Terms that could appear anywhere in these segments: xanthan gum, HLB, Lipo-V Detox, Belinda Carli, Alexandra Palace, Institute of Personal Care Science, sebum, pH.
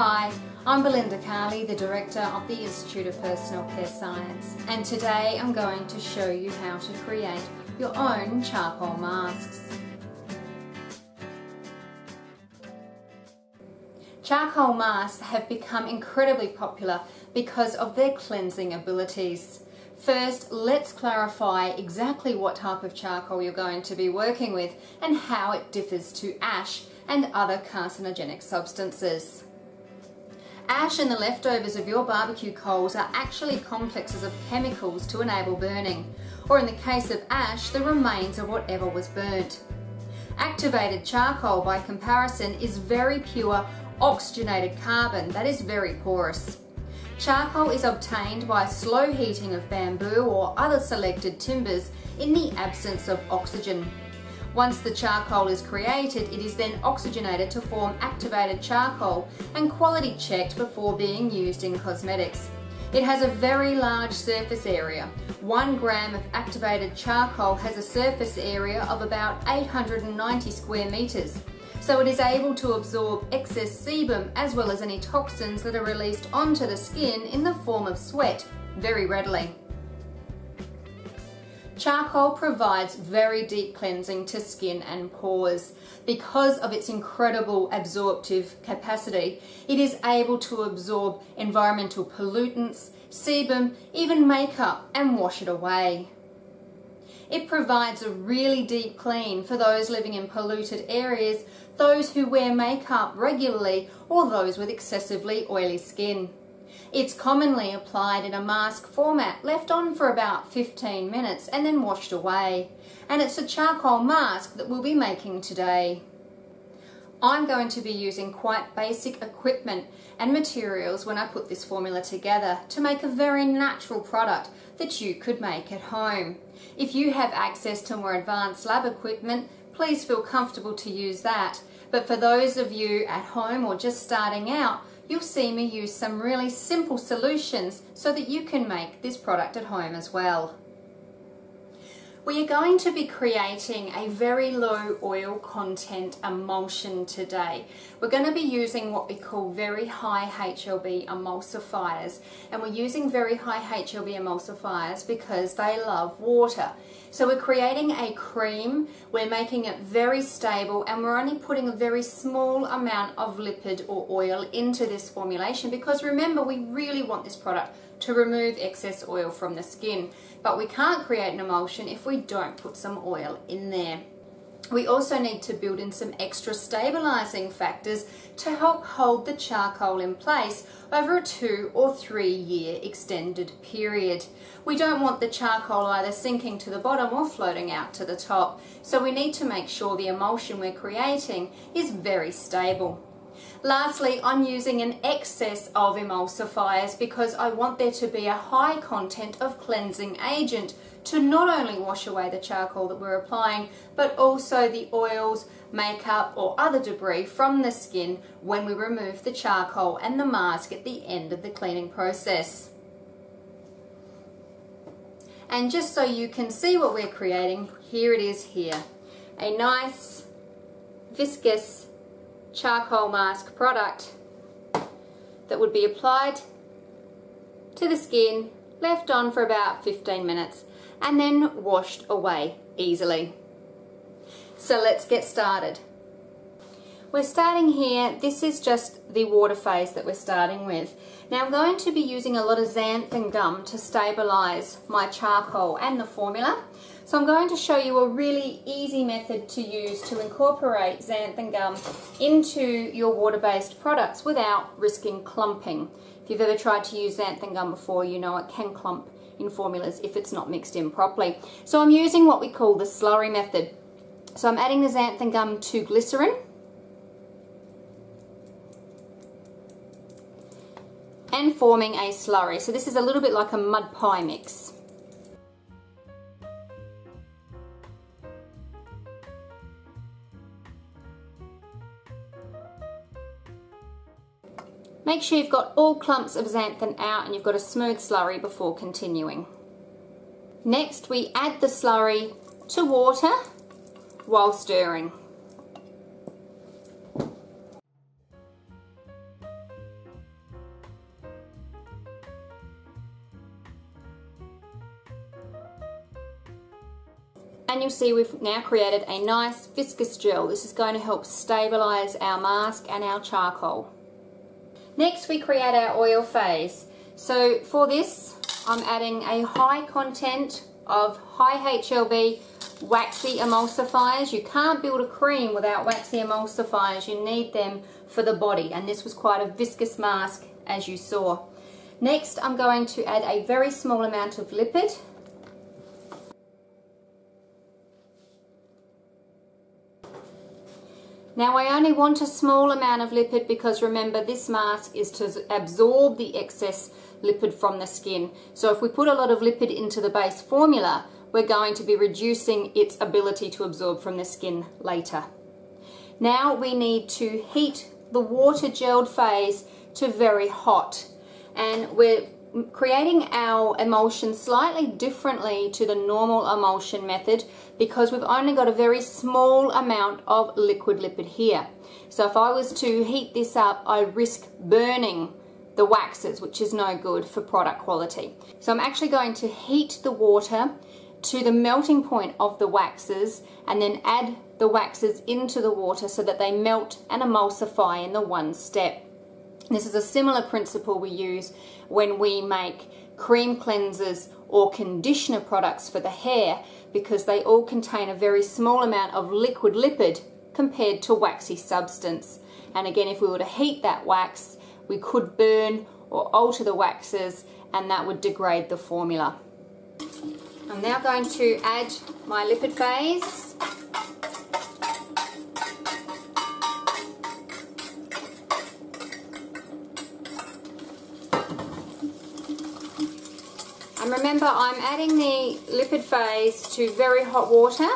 Hi, I'm Belinda Carli, the Director of the Institute of Personal Care Science, and today I'm going to show you how to create your own charcoal masks. Charcoal masks have become incredibly popular because of their cleansing abilities. First, let's clarify exactly what type of charcoal you're going to be working with and how it differs to ash and other carcinogenic substances. Ash and the leftovers of your barbecue coals are actually complexes of chemicals to enable burning, or in the case of ash, the remains of whatever was burnt. Activated charcoal, by comparison, is very pure oxygenated carbon that is very porous. Charcoal is obtained by slow heating of bamboo or other selected timbers in the absence of oxygen. Once the charcoal is created, it is then oxygenated to form activated charcoal and quality checked before being used in cosmetics. It has a very large surface area. 1 gram of activated charcoal has a surface area of about 890 square metres, so it is able to absorb excess sebum as well as any toxins that are released onto the skin in the form of sweat very readily. Charcoal provides very deep cleansing to skin and pores. Because of its incredible absorptive capacity, it is able to absorb environmental pollutants, sebum, even makeup, and wash it away. It provides a really deep clean for those living in polluted areas, those who wear makeup regularly, or those with excessively oily skin. It's commonly applied in a mask format, left on for about 15 minutes and then washed away. And it's a charcoal mask that we'll be making today. I'm going to be using quite basic equipment and materials when I put this formula together to make a very natural product that you could make at home. If you have access to more advanced lab equipment, please feel comfortable to use that. But for those of you at home or just starting out, you'll see me use some really simple solutions so that you can make this product at home as well. We are going to be creating a very low oil content emulsion today. We're going to be using what we call very high HLB emulsifiers, and we're using very high HLB emulsifiers because they love water. So we're creating a cream, we're making it very stable, and we're only putting a very small amount of lipid or oil into this formulation because, remember, we really want this product to remove excess oil from the skin, but we can't create an emulsion if we don't put some oil in there. We also need to build in some extra stabilizing factors to help hold the charcoal in place over a 2 or 3 year extended period. We don't want the charcoal either sinking to the bottom or floating out to the top, so we need to make sure the emulsion we're creating is very stable. Lastly, I'm using an excess of emulsifiers because I want there to be a high content of cleansing agent to not only wash away the charcoal that we're applying, but also the oils, makeup, or other debris from the skin when we remove the charcoal and the mask at the end of the cleaning process. And just so you can see what we're creating, here it is here. A nice, viscous charcoal mask product that would be applied to the skin, left on for about 15 minutes and then washed away easily. So let's get started. We're starting here, this is just the water phase that we're starting with. Now I'm going to be using a lot of xanthan gum to stabilise my charcoal and the formula. So I'm going to show you a really easy method to use to incorporate xanthan gum into your water-based products without risking clumping. If you've ever tried to use xanthan gum before, you know it can clump in formulas if it's not mixed in properly. So I'm using what we call the slurry method. So I'm adding the xanthan gum to glycerin and forming a slurry. So this is a little bit like a mud pie mix. Make sure you've got all clumps of xanthan out and you've got a smooth slurry before continuing. Next, we add the slurry to water while stirring. And you'll see we've now created a nice viscous gel. This is going to help stabilize our mask and our charcoal. Next, we create our oil phase. So for this, I'm adding a high content of high HLB waxy emulsifiers. You can't build a cream without waxy emulsifiers. You need them for the body, and this was quite a viscous mask, as you saw. Next, I'm going to add a very small amount of lipid. Now I only want a small amount of lipid because remember this mask is to absorb the excess lipid from the skin. So if we put a lot of lipid into the base formula, we're going to be reducing its ability to absorb from the skin later. Now we need to heat the water gelled phase to very hot. And we're creating our emulsion slightly differently to the normal emulsion method because we've only got a very small amount of liquid lipid here. So if I was to heat this up, I risk burning the waxes, which is no good for product quality. So I'm actually going to heat the water to the melting point of the waxes and then add the waxes into the water so that they melt and emulsify in the one step. This is a similar principle we use when we make cream cleansers or conditioner products for the hair because they all contain a very small amount of liquid lipid compared to waxy substance. And again, if we were to heat that wax, we could burn or alter the waxes and that would degrade the formula. I'm now going to add my lipid phase. And remember, I'm adding the lipid phase to very hot water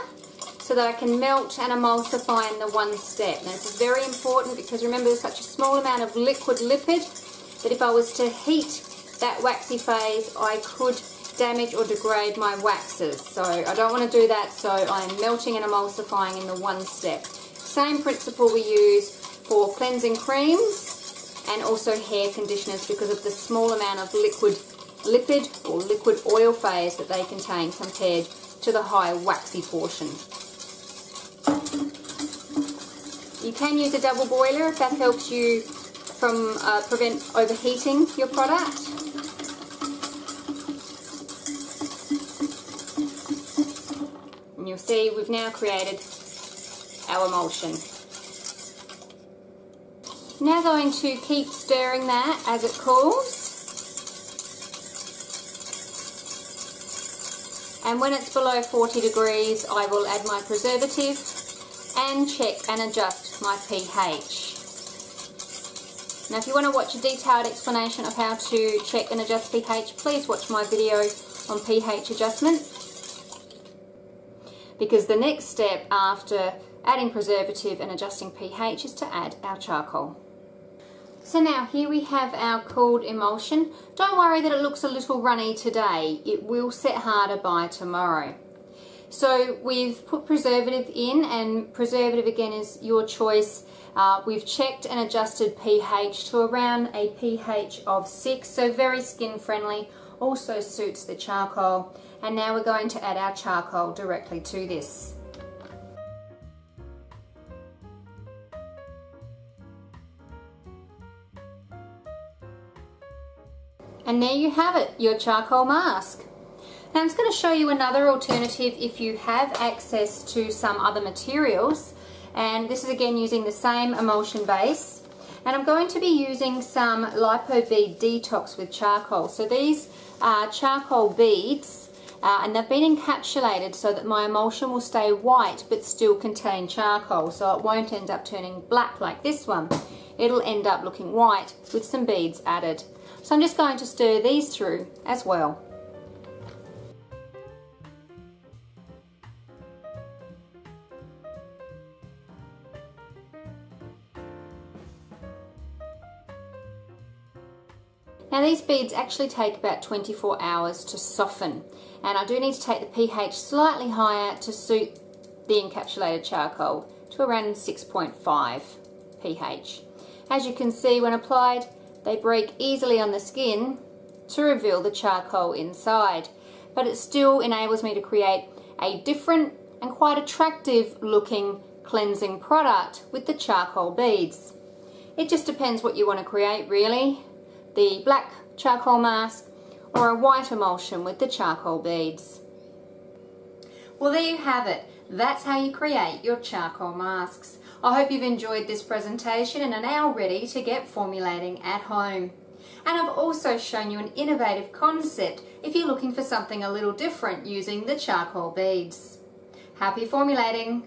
so that I can melt and emulsify in the one step. Now this is very important because remember there's such a small amount of liquid lipid that if I was to heat that waxy phase, I could damage or degrade my waxes. So I don't want to do that, so I'm melting and emulsifying in the one step. Same principle we use for cleansing creams and also hair conditioners because of the small amount of liquid lipid or liquid oil phase that they contain compared to the high waxy portion. You can use a double boiler if that helps you from prevent overheating your product. And you'll see we've now created our emulsion. Now going to keep stirring that as it cools. And when it's below 40 degrees, I will add my preservative and check and adjust my pH. Now, if you want to watch a detailed explanation of how to check and adjust pH, please watch my video on pH adjustment. Because the next step after adding preservative and adjusting pH is to add our charcoal. So now here we have our cooled emulsion. Don't worry that it looks a little runny today. It will set harder by tomorrow. So we've put preservative in, and preservative again is your choice. We've checked and adjusted pH to around a pH of 6, so very skin friendly. Also suits the charcoal. And now we're going to add our charcoal directly to this. And there you have it, your charcoal mask. Now I'm just going to show you another alternative if you have access to some other materials. And this is again using the same emulsion base. And I'm going to be using some Lipo-V Detox with charcoal. So these are charcoal beads and they've been encapsulated so that my emulsion will stay white but still contain charcoal. So it won't end up turning black like this one. It'll end up looking white with some beads added. So I'm just going to stir these through as well. Now these beads actually take about 24 hours to soften, and I do need to take the pH slightly higher to suit the encapsulated charcoal to around 6.5 pH. As you can see when applied, they break easily on the skin to reveal the charcoal inside, but it still enables me to create a different and quite attractive looking cleansing product with the charcoal beads. It just depends what you want to create really, the black charcoal mask or a white emulsion with the charcoal beads. Well, there you have it. That's how you create your charcoal masks. I hope you've enjoyed this presentation and are now ready to get formulating at home. And I've also shown you an innovative concept if you're looking for something a little different using the charcoal beads. Happy formulating!